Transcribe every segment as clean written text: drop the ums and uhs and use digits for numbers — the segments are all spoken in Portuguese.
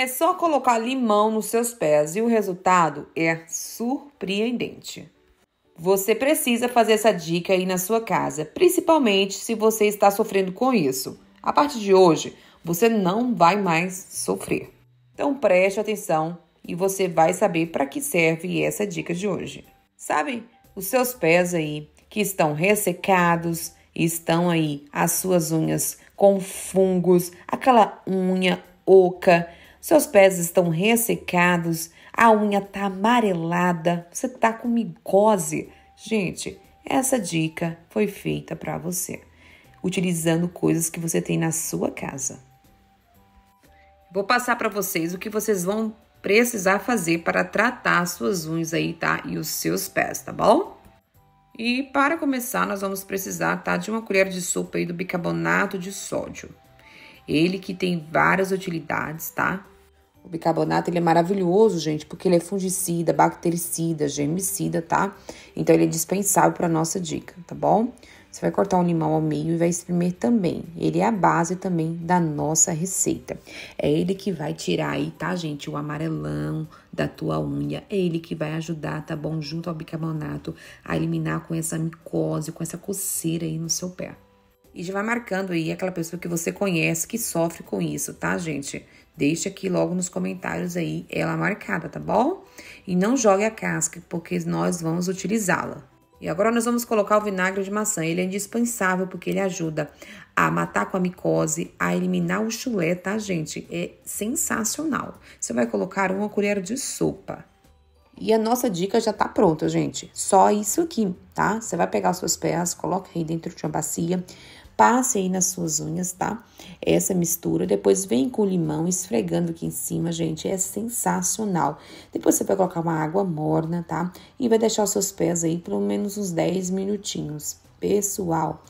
É só colocar limão nos seus pés e o resultado é surpreendente. Você precisa fazer essa dica aí na sua casa, principalmente se você está sofrendo com isso. A partir de hoje, você não vai mais sofrer. Então preste atenção e você vai saber para que serve essa dica de hoje. Sabe, os seus pés aí que estão ressecados, estão aí as suas unhas com fungos, aquela unha oca, seus pés estão ressecados, a unha tá amarelada, você tá com micose. Gente, essa dica foi feita para você, utilizando coisas que você tem na sua casa. Vou passar para vocês o que vocês vão precisar fazer para tratar as suas unhas aí, tá? E os seus pés, tá bom? E para começar, nós vamos precisar, tá, de uma colher de sopa aí do bicarbonato de sódio. Ele que tem várias utilidades, tá? O bicarbonato, ele é maravilhoso, gente, porque ele é fungicida, bactericida, germicida, tá? Então, ele é dispensável para nossa dica, tá bom? Você vai cortar um limão ao meio e vai espremer também. Ele é a base também da nossa receita. É ele que vai tirar aí, tá, gente, o amarelão da tua unha. É ele que vai ajudar, tá bom, junto ao bicarbonato, a eliminar com essa micose, com essa coceira aí no seu pé. E já vai marcando aí aquela pessoa que você conhece que sofre com isso, tá, gente? Deixa aqui logo nos comentários aí ela marcada, tá bom? E não jogue a casca, porque nós vamos utilizá-la. E agora nós vamos colocar o vinagre de maçã. Ele é indispensável porque ele ajuda a matar com a micose, a eliminar o chulé, tá, gente? É sensacional. Você vai colocar uma colher de sopa. E a nossa dica já tá pronta, gente. Só isso aqui, tá? Você vai pegar os seus pés, coloca aí dentro de uma bacia, passe aí nas suas unhas, tá? Essa mistura, depois vem com o limão esfregando aqui em cima, gente, é sensacional. Depois você vai colocar uma água morna, tá? E vai deixar os seus pés aí pelo menos uns 10 minutinhos. Pessoal,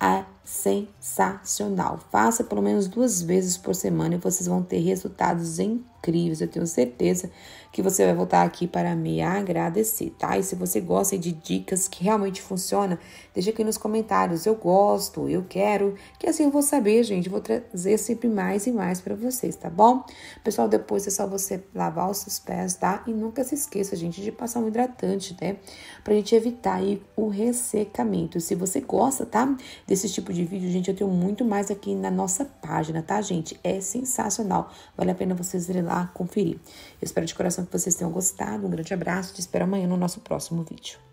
é sensacional. Faça pelo menos 2 vezes por semana e vocês vão ter resultados incríveis. Eu tenho certeza que você vai voltar aqui para me agradecer, tá? E se você gosta de dicas que realmente funcionam, deixa aqui nos comentários. Eu gosto, eu quero, que assim eu vou saber, gente. Vou trazer sempre mais e mais para vocês, tá bom? Pessoal, depois é só você lavar os seus pés, tá? E nunca se esqueça, gente, de passar um hidratante, né? Pra gente evitar aí o ressecamento. Se você gosta, tá, desse tipo de vídeo, gente, eu tenho muito mais aqui na nossa página, tá, gente? É sensacional, vale a pena vocês irem lá conferir. Eu espero de coração que vocês tenham gostado, um grande abraço, te espero amanhã no nosso próximo vídeo.